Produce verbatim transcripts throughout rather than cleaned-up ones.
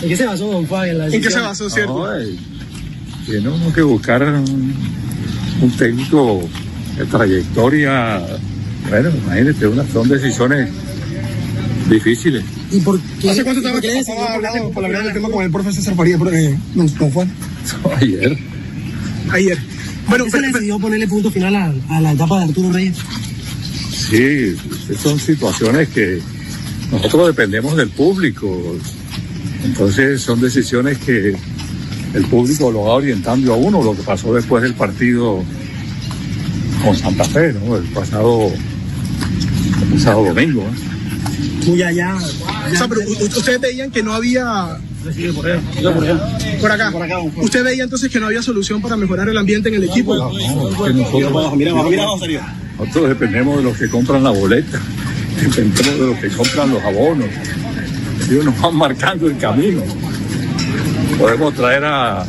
¿En qué se basó, don Fabio? ¿En qué se basó, cierto? Tiene uno que buscar un, un técnico de trayectoria. Bueno, imagínate, unas son decisiones difíciles. ¿Y por qué? ¿Hace cuánto estaba hablando por hablar del tema con el profe César Farías? Eh, no, ¿con Juan? Ayer. Ayer. Bueno, ¿se decidió ponerle punto final a, a la etapa de Arturo Reyes? Sí, son situaciones que nosotros dependemos del público. Entonces son decisiones que el público lo va orientando a uno, lo que pasó después del partido con Santa Fe, ¿no? El pasado, el pasado domingo, ¿eh? Muy allá. O sea, pero ustedes veían que no había... Sí, por, allá. por, allá. por acá. Por acá por. ¿Usted veía entonces que no había solución para mejorar el ambiente en el equipo? No, no, es que nosotros, mira, mira, mira, mira, nosotros dependemos de los que compran la boleta, dependemos de los que compran los abonos. Ellos nos van marcando el camino. Podemos traer a... a...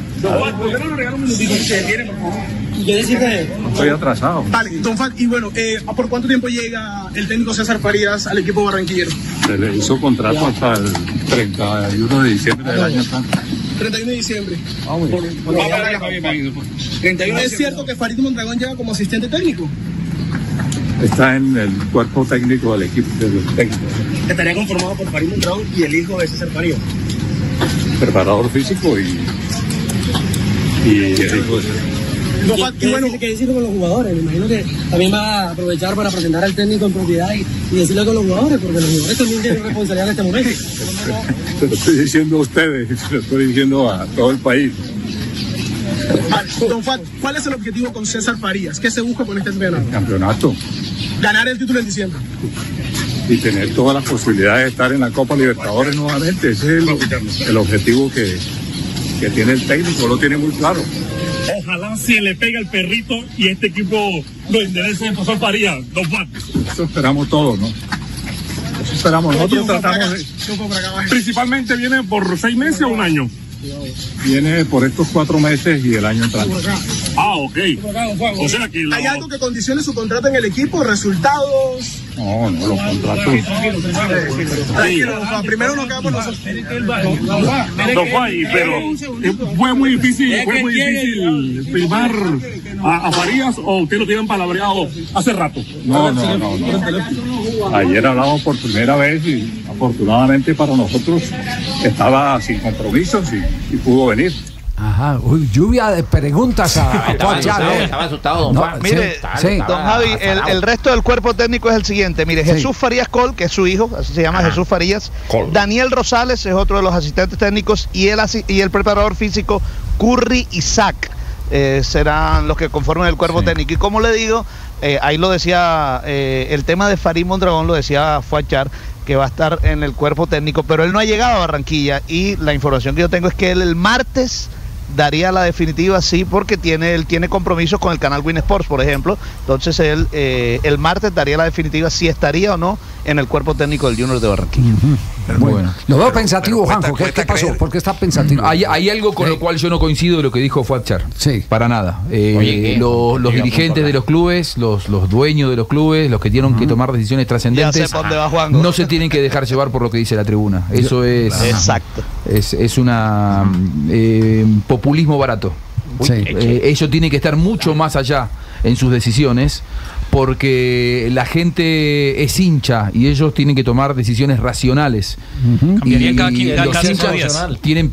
¿Por qué no nos regalan un minutito? Se detiene, por favor. ¿Y qué decir de él? Estoy atrasado. Vale, don Fac, y bueno, eh, ¿por cuánto tiempo llega el técnico César Farías al equipo barranquillero? Se le hizo contrato ya hasta el treinta y uno de diciembre del año pasado. treinta y uno de diciembre. Ah, bueno. Por, por bueno, ya, ya, ya, treinta y uno. ¿Es cierto que Farid Mondragón llega como asistente técnico? Está en el cuerpo técnico del equipo. Del técnico. Estaría conformado por Farid Mondragón y el hijo de César Farías. Preparador físico y... y el hijo de César. No, ¿Qué, bueno, ¿Qué decirle con los jugadores? Me imagino que también va a aprovechar para presentar al técnico en propiedad y, y decirle con los jugadores, porque los jugadores también tienen responsabilidad en este momento. Se lo estoy diciendo a ustedes, se lo estoy diciendo a todo el país. Vale, don Fat, ¿cuál es el objetivo con César Farías? ¿Qué se busca con este entrenador? El campeonato. Ganar el título en diciembre. Y tener todas las posibilidades de estar en la Copa Libertadores nuevamente. Ese es el, el objetivo que, que tiene el técnico, lo tiene muy claro. Ojalá se le pega el perrito y este equipo lo interese en pasar Farías, don Juan. Eso esperamos todos, ¿no? Eso esperamos. Nosotros tratamos de... Principalmente viene por seis meses o un año. Viene por estos cuatro meses y el año entrante. Ah, ok. O sea que lo... ¿Hay algo que condicione su contrato en el equipo? ¿Resultados? No, no, los contratos. Tranquilo, Juan. Primero nos quedamos nosotros. Don Juan, pero fue muy difícil, fue muy difícil firmar a, a Farías, o usted lo tienen palabreado hace rato. No, no, no, no. Ayer hablamos por primera vez y afortunadamente para nosotros estaba sin compromisos y, y pudo venir. Ajá, uy, lluvia de preguntas a, a Fuad Char. Estaba asustado, don Juan. No, mire, sí, tal, sí. Don Javi, el, el resto del cuerpo técnico es el siguiente. Mire, sí. Jesús Farías Col, que es su hijo, así se llama. Ajá. Jesús Farías. Col. Daniel Rosales es otro de los asistentes técnicos y el, y el preparador físico Curri Isaac. Eh, serán los que conforman el cuerpo sí. técnico. Y como le digo, eh, ahí lo decía, eh, el tema de Farid Mondragón lo decía Fuad Char, que va a estar en el cuerpo técnico, pero él no ha llegado a Barranquilla y la información que yo tengo es que él el martes daría la definitiva, sí, porque tiene él tiene compromisos con el canal Win Sports, por ejemplo. Entonces él eh, el martes daría la definitiva si estaría o no en el cuerpo técnico del Junior de Barranquilla. Uh-huh. Pero bueno, bueno, lo veo pensativo, pero Juanjo. Cuesta, ¿Qué, ¿Qué pasó? ¿Por qué está pensativo? Hay, hay algo con sí. lo cual yo no coincido de lo que dijo Fuad Char. Sí. Para nada. Eh, Oye, los los dirigentes de los clubes, los, los dueños de los clubes, los que tienen uh-huh. que tomar decisiones trascendentes, no se tienen que dejar llevar por lo que dice la tribuna. Eso es... Exacto. Es, es una... Eh, populismo barato. Sí. Eh, ellos tienen que estar mucho más allá en sus decisiones, porque la gente es hincha y ellos tienen que tomar decisiones racionales. Uh-huh. Y cada quien, cada los hinchas tienen,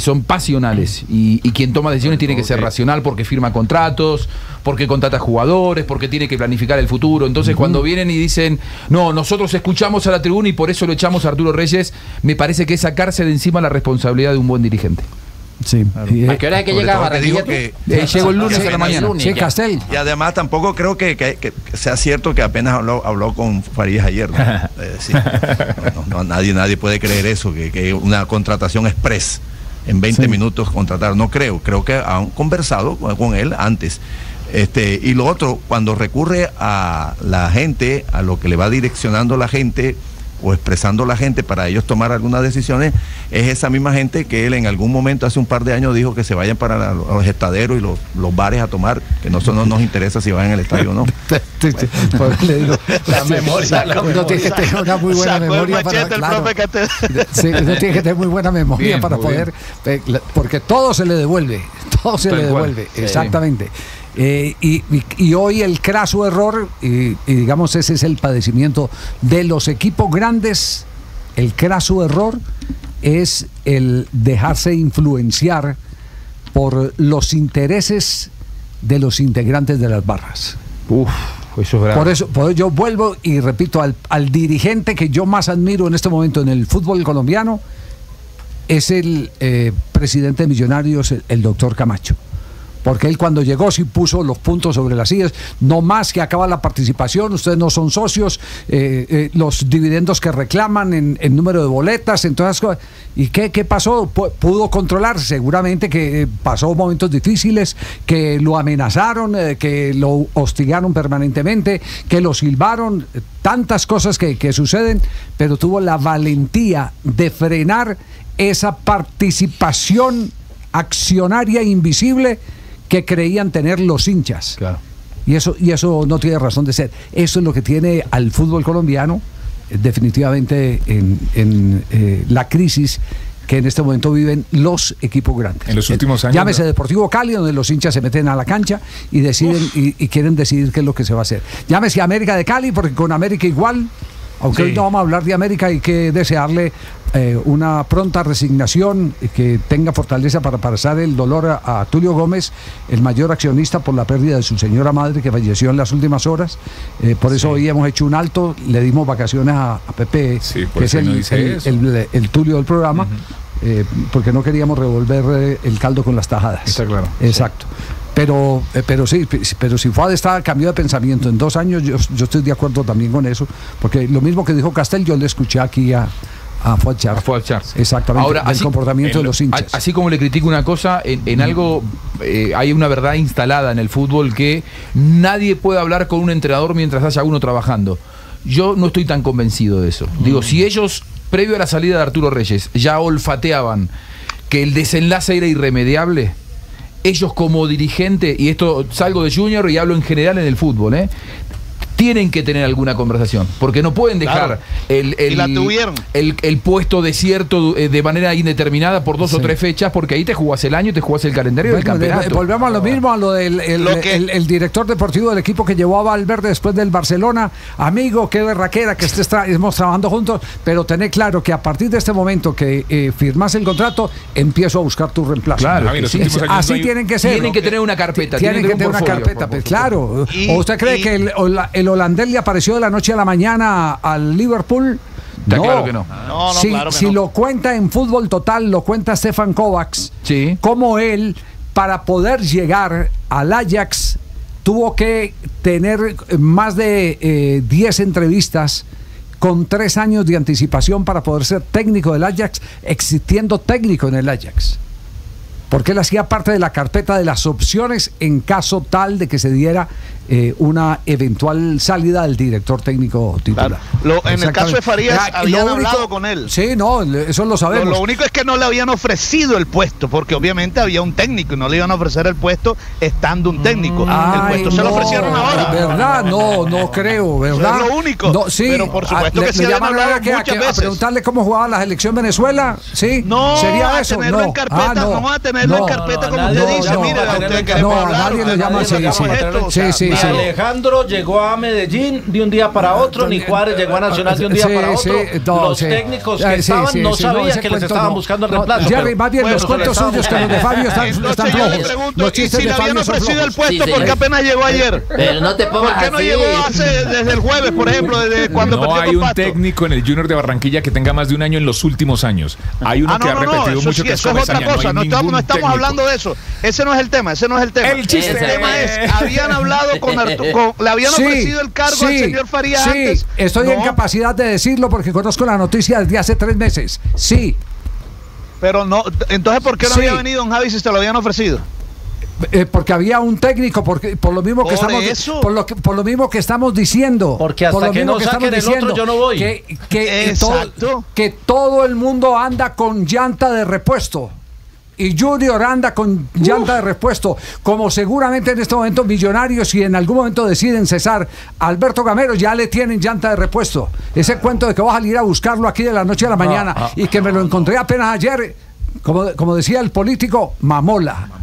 son pasionales, y, y quien toma decisiones tiene que ser racional, porque firma contratos, porque contrata jugadores, porque tiene que planificar el futuro. Entonces uh-huh. cuando vienen y dicen, no, nosotros escuchamos a la tribuna y por eso lo echamos a Arturo Reyes, me parece que es sacarse de encima la responsabilidad de un buen dirigente. Sí. Claro. ¿A qué hora es que llega Barranquilla? Que... Eh, Llegó el lunes sí, a la mañana. Lunes, sí, Castell. Y además tampoco creo que, que, que sea cierto que apenas habló, habló con Farías ayer. ¿No? Eh, sí. no, no, no, nadie, nadie puede creer eso, que, que una contratación express en veinte sí. minutos contratar. No creo. Creo que han conversado con, con él antes. Este, y lo otro, cuando recurre a la gente, a lo que le va direccionando la gente, o expresando la gente para ellos tomar algunas decisiones, es esa misma gente que él en algún momento hace un par de años dijo que se vayan para la, los estaderos y los, los bares a tomar, que no, no nos interesa si van al estadio o no. Le digo, la memoria, la memoria. No tiene que tener una muy buena memoria para, claro, sí, no tiene que tener muy buena memoria bien, para poder, eh, porque todo se le devuelve, todo se Tal le devuelve, cual. Exactamente. Sí. Eh, y, y, y hoy el craso error, y, y digamos ese es el padecimiento de los equipos grandes, el craso error es el dejarse influenciar por los intereses de los integrantes de las barras. Uf, eso es grave. Por eso, por eso yo vuelvo y repito, al, al dirigente que yo más admiro en este momento en el fútbol colombiano es el eh, presidente de Millonarios, el, el doctor Camacho. Porque él cuando llegó sí puso los puntos sobre las sillas, no más que acaba la participación, ustedes no son socios, eh, eh, los dividendos que reclaman en, en número de boletas, en todas las cosas. ¿Y qué, qué pasó? Pudo controlar, seguramente que pasó momentos difíciles, que lo amenazaron, eh, que lo hostigaron permanentemente, que lo silbaron, tantas cosas que, que suceden, pero tuvo la valentía de frenar esa participación accionaria invisible que creían tener los hinchas. Claro. Y eso, y eso no tiene razón de ser. Eso es lo que tiene al fútbol colombiano definitivamente en, en eh, la crisis que en este momento viven los equipos grandes. En los últimos años. Llámese Deportivo Cali, donde los hinchas se meten a la cancha y deciden y, y quieren decidir qué es lo que se va a hacer. Llámese América de Cali, porque con América igual, aunque sí, hoy no vamos a hablar de América, hay que desearle eh, una pronta resignación, que tenga fortaleza para pasar el dolor a, a Tulio Gómez, el mayor accionista, por la pérdida de su señora madre que falleció en las últimas horas. Eh, por eso sí, hoy hemos hecho un alto, le dimos vacaciones a, a Pepe, sí, que es el, no el, el, el, el Tulio del programa, uh-huh, eh, porque no queríamos revolver el caldo con las tajadas. Está claro. Exacto. Sí. Pero, pero sí, pero si Fuad está cambió de pensamiento en dos años, yo, yo estoy de acuerdo también con eso, porque lo mismo que dijo Castell, yo le escuché aquí a, a Fuad Char. A Fuad Char. Exactamente, ahora, así, el comportamiento en, de los hinchas. Así como le critico una cosa, en, en algo eh, hay una verdad instalada en el fútbol, que nadie puede hablar con un entrenador mientras haya uno trabajando. Yo no estoy tan convencido de eso. Digo, mm. si ellos, previo a la salida de Arturo Reyes, ya olfateaban que el desenlace era irremediable, ellos como dirigente, y esto salgo de Junior y hablo en general en el fútbol, ¿eh?, tienen que tener alguna conversación, porque no pueden dejar, claro, el, el, la tuvieron, el, el puesto desierto de manera indeterminada por dos, sí, o tres fechas, porque ahí te jugás el año, te jugás el calendario, bueno, del campeonato. Volvemos a lo mismo, a lo del el, lo que... el, el director deportivo del equipo que llevó a Valverde después del Barcelona. Amigo, qué berraquera que estés tra estemos trabajando juntos, pero tené claro que a partir de este momento que eh, firmás el contrato, empiezo a buscar tu reemplazo. Claro, claro, sí, así hay... tienen que ser. Tienen que tener una carpeta. Tienen, tienen que tener un porfolio, una carpeta, por, por, por, claro. Y, ¿o usted cree y... que el, o la, el El holandés le apareció de la noche a la mañana al Liverpool? Está no, claro que no. no, no si claro que si no. Lo cuenta en Fútbol Total, lo cuenta Stefan Kovacs, sí, como él, para poder llegar al Ajax, tuvo que tener más de diez eh, entrevistas con tres años de anticipación para poder ser técnico del Ajax, existiendo técnico en el Ajax. Porque él hacía parte de la carpeta de las opciones en caso tal de que se diera eh, una eventual salida del director técnico titular. Claro. Lo, en el caso de Farías, ah, habían único, hablado con él. Sí, no, eso lo sabemos. Lo, lo único es que no le habían ofrecido el puesto, porque obviamente había un técnico y no le iban a ofrecer el puesto estando un técnico. Mm, el ay, puesto no, se lo ofrecieron ahora. ¿Verdad? No, no creo, ¿verdad? Eso es lo único. No, sí, pero por supuesto a, que le, se le habían hablado que, muchas a, que, veces. A preguntarle cómo jugaba la selección Venezuela, ¿sí? No, ¿sería eso? Tenerlo no. en carpeta, ah, no. vamos a tener No, no, carpeta, no, como nadie, usted dice, no, mire, a usted que no, hablar, nadie lo llama así. Sí, sí, sí. Alejandro llegó a Medellín de un día para otro, ni Juárez llegó a Nacional de un día sí, para otro. Sí, no, los sí. técnicos que sí, estaban sí, no sí, sabían no, que les estaban no. buscando el reemplazo. Jerry, más bien bueno, los cuentos suyos que los de Fabio están, están flojos. Los chistes de Fabio son flojos. Si le habían ofrecido el puesto, porque apenas llegó ayer. Pero no te pongas así. ¿Por qué no llegó hace desde el jueves, por ejemplo, desde cuando perdió con Pasto? No hay un técnico en el Junior de Barranquilla que tenga más de un año en los últimos años. Hay uno que ha repetido mucho que es Comesaña. No estamos Estamos técnico. hablando de eso. Ese no es el tema, ese no es el tema. El chiste. El tema es, habían hablado con Arturo, le habían sí, ofrecido el cargo sí, al señor Farías sí. antes. Estoy no. en capacidad de decirlo porque conozco la noticia desde hace tres meses. Sí. Pero no, entonces ¿por qué no sí. había venido don Javi si se lo habían ofrecido? Eh, porque había un técnico, porque por lo mismo que por estamos por lo, que, por lo mismo que estamos diciendo, porque hasta por lo que mismo no que saquen el diciendo, otro yo no voy, que, que, todo, que todo el mundo anda con llanta de repuesto y Junior anda con Uf. llanta de repuesto, como seguramente en este momento Millonarios, y en algún momento deciden cesar Alberto Gamero, ya le tienen llanta de repuesto. Ese cuento de que voy a salir a buscarlo aquí de la noche a la mañana ah, ah, y que me lo encontré apenas ayer, como, como decía el político, mamola.